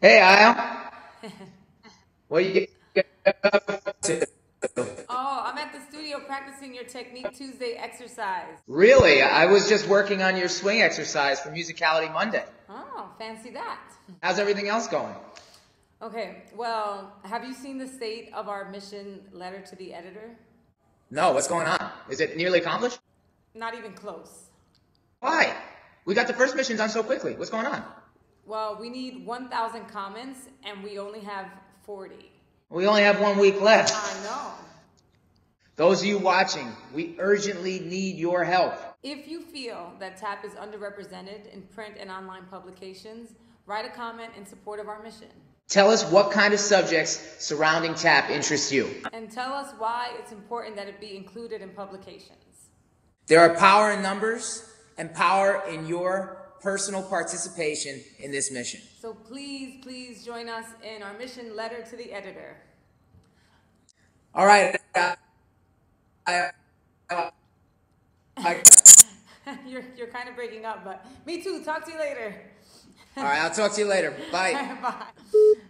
Hey, Al. What are you up to? Oh, I'm at the studio practicing your Technique Tuesday exercise. Really? I was just working on your swing exercise for Musicality Monday. Oh, fancy that. How's everything else going? Okay, well, have you seen the state of our mission letter to the editor? No, what's going on? Is it nearly accomplished? Not even close. Why? We got the first mission done so quickly. What's going on? Well, we need 1,000 comments, and we only have 40. We only have 1 week left. I know. Those of you watching, we urgently need your help. If you feel that TAP is underrepresented in print and online publications, write a comment in support of our mission. Tell us what kind of subjects surrounding TAP interest you. And tell us why it's important that it be included in publications. There are power in numbers and power in your personal participation in this mission. So please, please join us in our mission letter to the editor. All right. You're kind of breaking up, but me too. Talk to you later. All right, I'll talk to you later. Bye. Bye.